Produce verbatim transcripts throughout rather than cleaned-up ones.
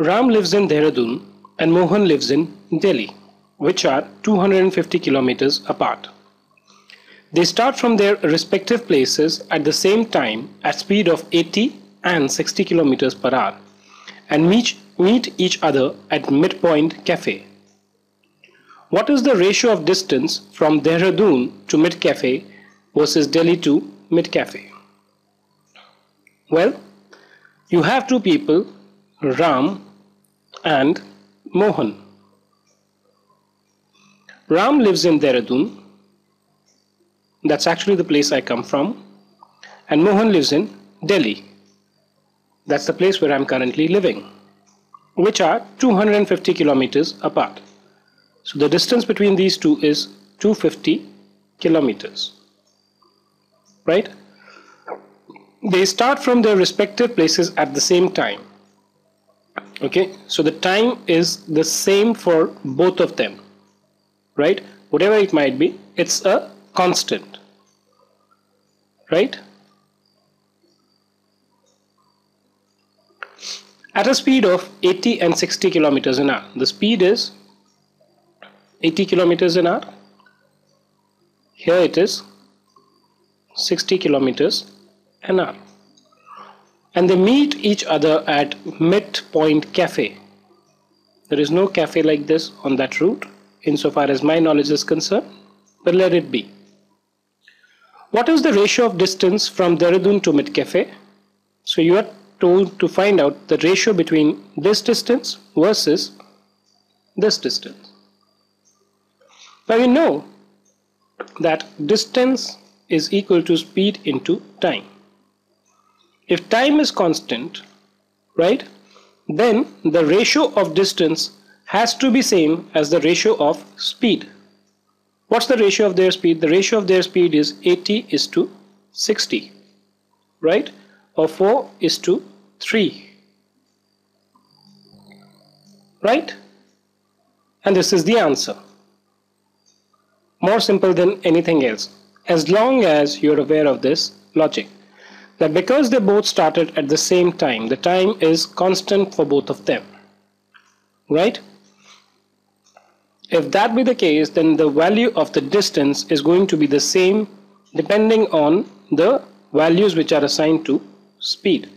Ram lives in Dehradun and Mohan lives in Delhi, which are two hundred fifty kilometers apart. They start from their respective places at the same time at speed of eighty and sixty kilometers per hour and meet, meet each other at Midpoint Cafe. What is the ratio of distance from Dehradun to Mid Cafe versus Delhi to Mid Cafe? Well, you have two people, Ram and Mohan. Ram lives in Dehradun, that's actually the place I come from, and Mohan lives in Delhi, that's the place where I'm currently living, which are two hundred fifty kilometers apart. So the distance between these two is two hundred fifty kilometers, right? They start from their respective places at the same time. Okay, so the time is the same for both of them, right? Whatever it might be, it's a constant, right? At a speed of eighty and sixty kilometers an hour. The speed is eighty kilometers an hour. Here it is sixty kilometers an hour. And they meet each other at Midpoint Cafe. There is no cafe like this on that route, insofar as my knowledge is concerned, but let it be. What is the ratio of distance from Dehradun to Mid Cafe? So you are told to find out the ratio between this distance versus this distance. Now we know that distance is equal to speed into time. If time is constant, right, then the ratio of distance has to be same as the ratio of speed. What's the ratio of their speed? The ratio of their speed is eighty is to sixty, right, or four is to three, right? And this is the answer. More simple than anything else, as long as you're aware of this logic. That because they both started at the same time, the time is constant for both of them, right? If that be the case, then the value of the distance is going to be the same depending on the values which are assigned to speed,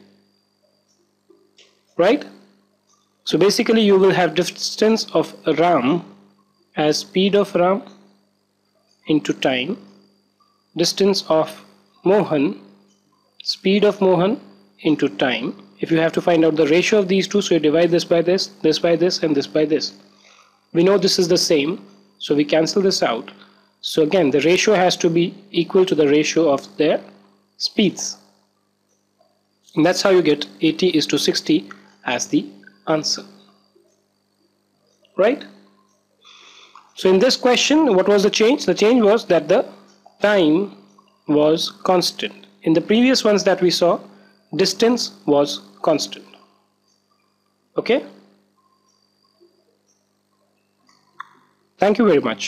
right? So basically you will have distance of Ram as speed of Ram into time, distance of Mohan, speed of Mohan into time. If you have to find out the ratio of these two, so you divide this by this, this by this, and this by this. We know this is the same, so we cancel this out. So again, the ratio has to be equal to the ratio of their speeds. And that's how you get eighty is to sixty as the answer, right? So in this question, what was the change? The change was that the time was constant. In the previous ones that we saw, distance was constant. Okay? Thank you very much.